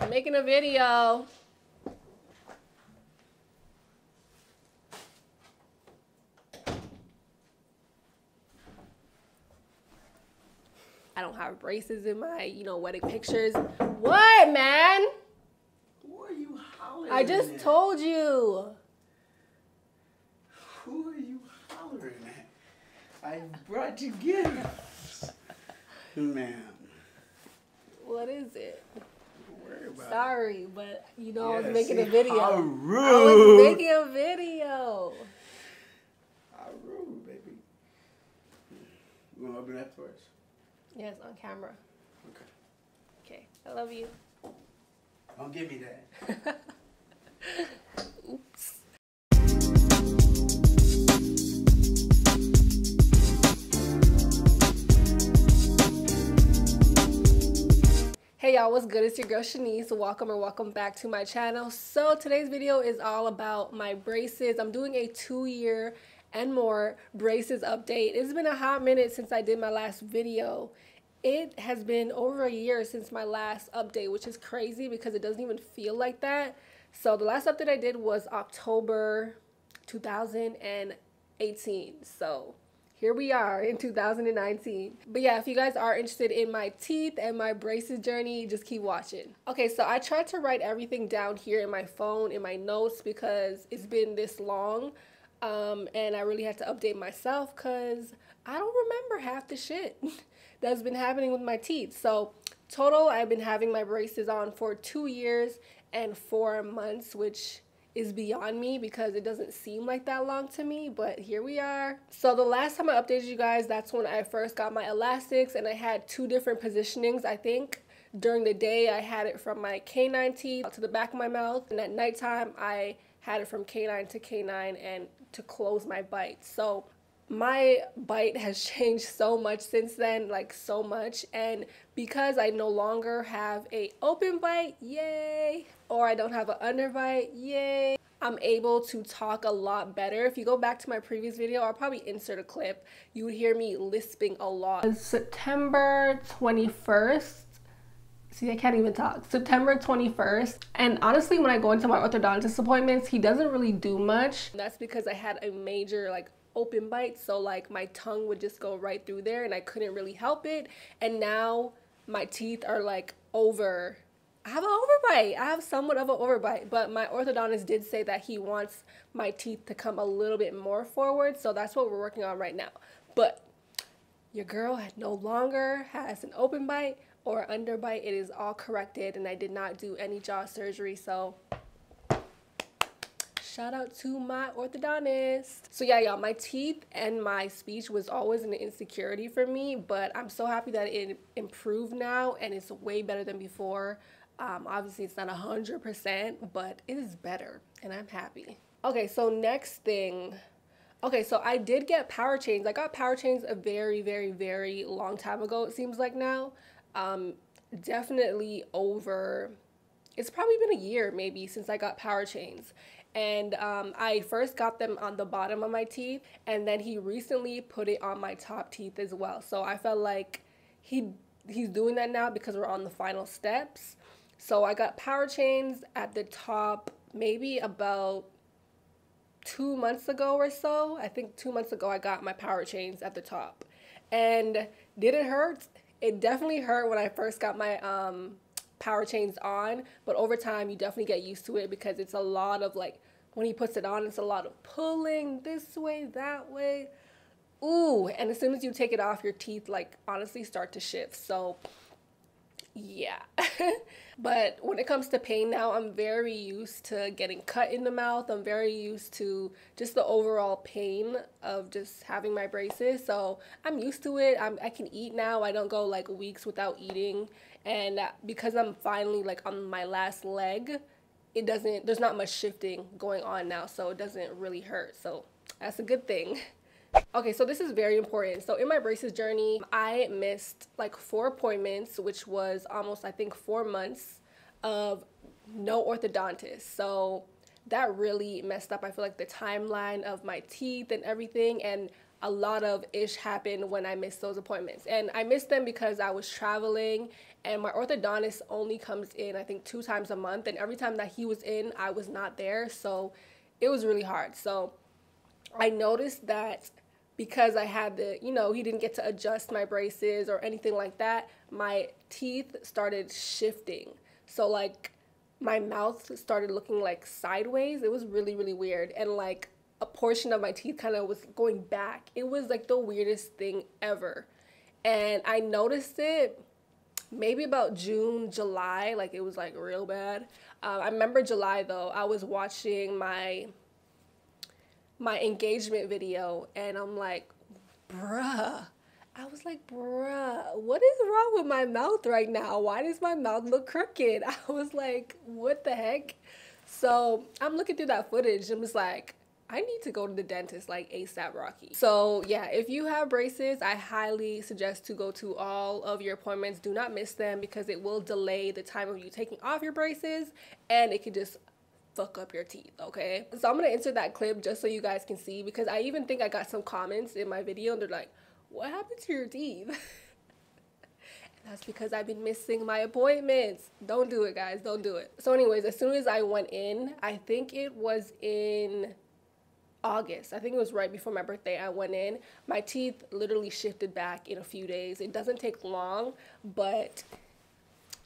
I'm making a video. I don't have braces in my, wedding pictures. What, man? What are you hollering? I just told you. Who are you hollering at? I brought you gifts, ma'am. What is it? Don't worry about it. Sorry, but I was making a video. How rude! I was making a video. How rude, baby. You wanna open that for us? Yes, on camera. Okay. I love you. Don't give me that. Oops. Hey y'all, what's good? It's your girl Shanice. Welcome or welcome back to my channel. So today's video is all about my braces. I'm doing a 2-year and more braces update. It's been a hot minute since I did my last video. It has been over a year since my last update, which is crazy because it doesn't even feel like that. So the last update I did was October 2018. So here we are in 2019. But yeah, if you guys are interested in my teeth and my braces journey, just keep watching. Okay, so I tried to write everything down here in my phone, in my notes, because it's been this long. And I really had to update myself because I don't remember half the shit that's been happening with my teeth. So total, I've been having my braces on for 2 years and 4 months, which is beyond me because it doesn't seem like that long to me, but here we are. So the last time I updated you guys, that's when I first got my elastics, and I had 2 different positionings, I think. During the day, I had it from my canine teeth out to the back of my mouth, and at nighttime, I had it from canine to canine and to close my bite. So my bite has changed so much since then, like so much. And because I no longer have a open bite, yay, or I don't have an underbite, yay, I'm able to talk a lot better. If you go back to my previous video, I'll probably insert a clip, you would hear me lisping a lot. It's September 21st. See, I can't even talk. September 21st. And honestly, when I go into my orthodontist appointments, he doesn't really do much. That's because I had a major open bite. So my tongue would just go right through there and I couldn't really help it. And now my teeth are I have an overbite. I have somewhat of an overbite, but my orthodontist did say that he wants my teeth to come a little bit more forward. So that's what we're working on right now. But your girl no longer has an open bite or underbite. It is all corrected, and I did not do any jaw surgery, so shout out to my orthodontist. So yeah, y'all, my teeth and my speech was always an insecurity for me, but I'm so happy that it improved now, and it's way better than before. Obviously it's not 100%, but it is better, and I'm happy. Okay, so next thing. Okay, so I did get power chains. I got power chains a very, very, very long time ago, it seems like now. Definitely over, it's probably been a year maybe since I got power chains, and I first got them on the bottom of my teeth, and then he recently put it on my top teeth as well. So I felt like he's doing that now because we're on the final steps. So I got power chains at the top maybe about 2 months ago or so. I think 2 months ago I got my power chains at the top. And did it hurt? It definitely hurt when I first got my power chains on, but over time you definitely get used to it because it's a lot of when he puts it on, it's a lot of pulling this way, that way. Ooh, and as soon as you take it off, your teeth honestly start to shift. So yeah. But when it comes to pain now, I'm very used to getting cut in the mouth. I'm very used to just the overall pain of just having my braces. So I'm used to it. I can eat now. I don't go weeks without eating. And because I'm finally on my last leg, it doesn't, there's not much shifting going on now. So it doesn't really hurt. So that's a good thing. Okay, so this is very important. So in my braces journey, I missed 4 appointments, which was almost, I think, 4 months of no orthodontist. So that really messed up, I feel the timeline of my teeth and everything. And a lot of ish happened when I missed those appointments. And I missed them because I was traveling, and my orthodontist only comes in, I think, 2 times a month. And every time that he was in, I was not there. So it was really hard. So I noticed that because I had the, you know, he didn't get to adjust my braces or anything like that, my teeth started shifting. So like my mouth started looking like sideways. It was really, really weird. And like a portion of my teeth kind of was going back. It was like the weirdest thing ever. And I noticed it maybe about June, July. Like it was like real bad. I remember July though, I was watching my engagement video, and I'm like, bruh. I was like, bruh, what is wrong with my mouth right now? Why does my mouth look crooked? I was like, what the heck? So I'm looking through that footage and was like, I need to go to the dentist like ASAP, Rocky. So yeah, if you have braces, I highly suggest to go to all of your appointments. Do not miss them because it will delay the time of you taking off your braces, and it could just fuck up your teeth, okay? So I'm gonna insert that clip just so you guys can see, because I even think I got some comments in my video and they're like, what happened to your teeth? And that's because I've been missing my appointments. Don't do it, guys, don't do it. So anyways, as soon as I went in, I think it was in August, I think it was right before my birthday, I went in, my teeth literally shifted back in a few days. It doesn't take long, but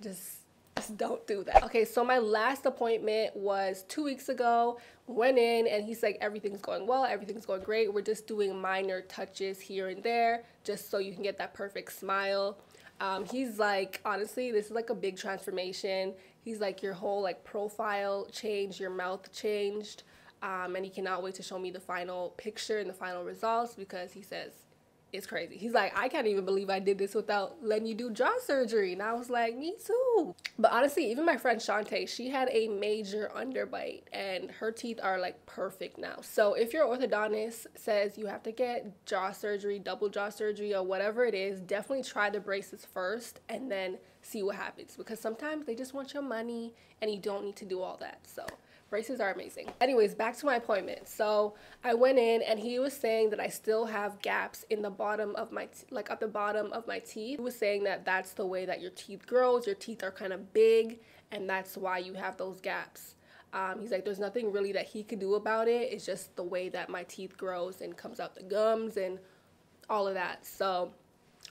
just don't do that. Okay, so my last appointment was 2 weeks ago. Went in and he's like, everything's going well, everything's going great, we're just doing minor touches here and there just so you can get that perfect smile. He's like, honestly, this is like a big transformation. He's like, your whole like profile changed, your mouth changed. And he cannot wait to show me the final picture and the final results, because he says it's crazy. He's like, I can't even believe I did this without letting you do jaw surgery. And I was like, me too. But honestly, even my friend Shantae, she had a major underbite and her teeth are like perfect now. So if your orthodontist says you have to get jaw surgery, double jaw surgery, or whatever it is, definitely try the braces first and then see what happens, because sometimes they just want your money and you don't need to do all that. So braces are amazing. Anyways, back to my appointment. So I went in and he was saying that I still have gaps in the bottom of my, like at the bottom of my teeth. He was saying that that's the way that your teeth grows. Your teeth are kind of big and that's why you have those gaps. He's like, there's nothing really that he could do about it. It's just the way that my teeth grows and comes out the gums and all of that. So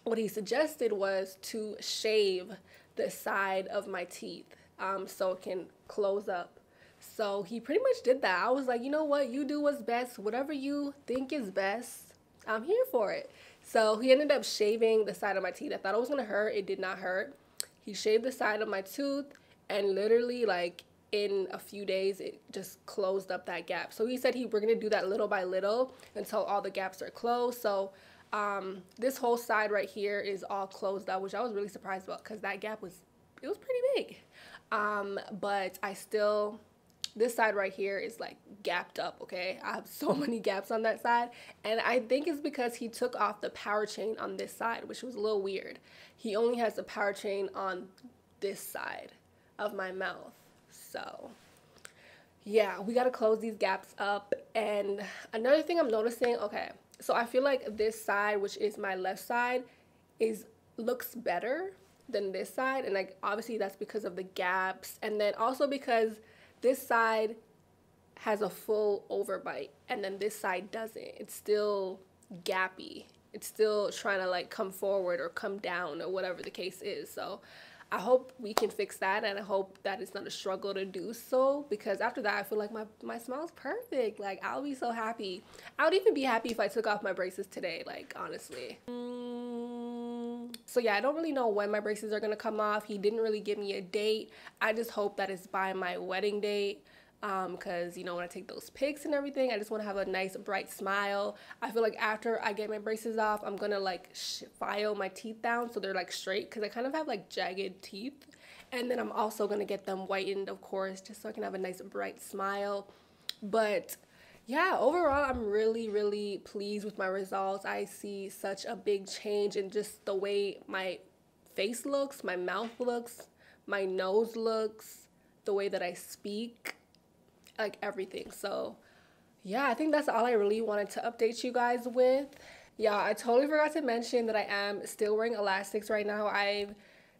what he suggested was to shave the side of my teeth so it can close up. So he pretty much did that. I was like, you know what, you do what's best, whatever you think is best, I'm here for it. So he ended up shaving the side of my teeth. I thought it was gonna hurt, it did not hurt. He shaved the side of my tooth and literally like in a few days, it just closed up that gap. So he said we're gonna do that little by little until all the gaps are closed. So this whole side right here is all closed up, which I was really surprised about because that gap was, it was pretty big. But I still, this side right here is like gapped up, okay? I have so many gaps on that side, and I think it's because he took off the power chain on this side, which was a little weird. He only has the power chain on this side of my mouth. So yeah, we gotta close these gaps up. And another thing I'm noticing, okay, so I feel like this side, which is my left side, looks better than this side, and like obviously that's because of the gaps, and then also because this side has a full overbite and then this side doesn't. It's still gappy. It's still trying to like come forward or come down or whatever the case is. So I hope we can fix that, and I hope that it's not a struggle to do so, because after that I feel like my smile's perfect. Like I'll be so happy. I would even be happy if I took off my braces today, like honestly. So yeah, I don't really know when my braces are gonna come off. He didn't really give me a date. I just hope that it's by my wedding date, because you know, when I take those pics and everything, I just want to have a nice bright smile. I feel like after I get my braces off, I'm gonna like file my teeth down so they're like straight, because I kind of have like jagged teeth, and then I'm also gonna get them whitened, of course, just so I can have a nice bright smile. But yeah, overall, I'm really, really pleased with my results. I see such a big change in just the way my face looks, my mouth looks, my nose looks, the way that I speak, like everything. So yeah, I think that's all I really wanted to update you guys with. Y'all, I totally forgot to mention that I am still wearing elastics right now. I've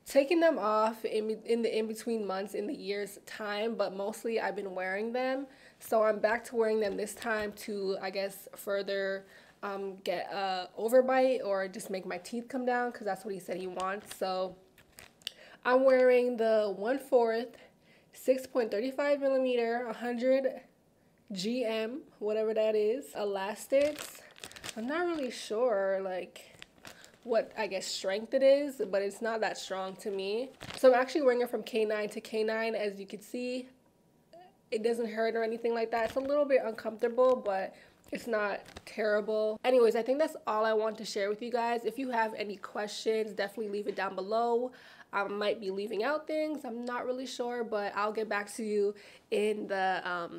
taken them off in the in-between months in the year's time, but mostly I've been wearing them. So I'm back to wearing them this time to, I guess, further get a overbite or just make my teeth come down, because that's what he said he wants. So I'm wearing the 1/4, 6.35 millimeter, 100 GM, whatever that is, elastics. I'm not really sure, like, what, I guess, strength it is, but it's not that strong to me. So I'm actually wearing it from canine to canine. As you can see, it doesn't hurt or anything like that. It's a little bit uncomfortable, but it's not terrible. Anyways, I think that's all I want to share with you guys. If you have any questions, definitely leave it down below. I might be leaving out things, I'm not really sure, but I'll get back to you in the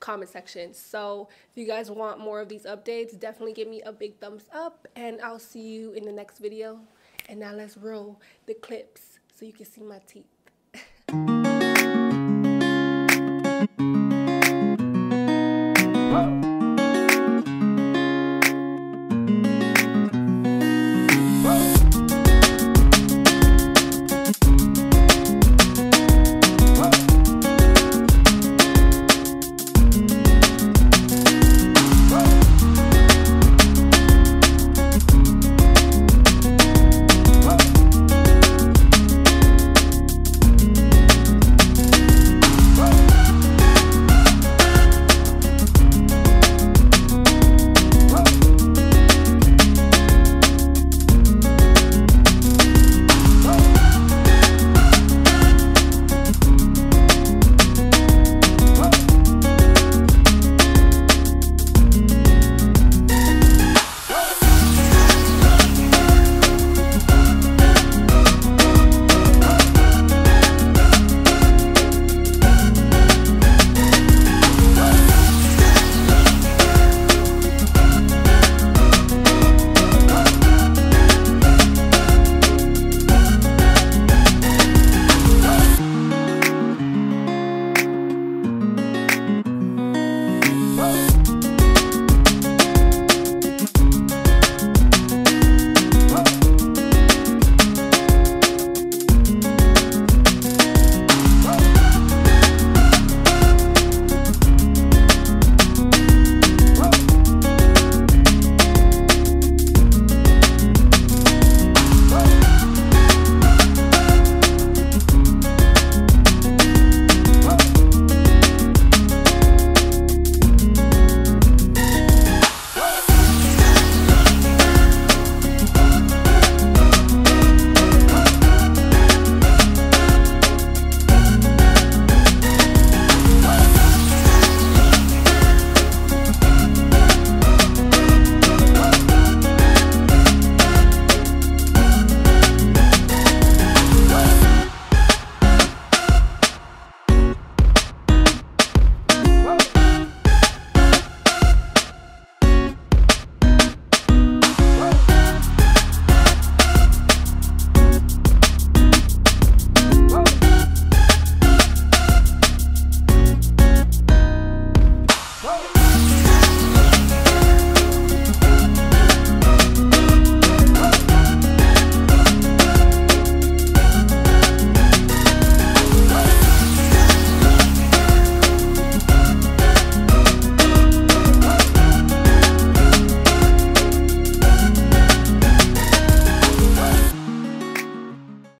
comment section. So if you guys want more of these updates, definitely give me a big thumbs up, and I'll see you in the next video. And now let's roll the clips so you can see my teeth.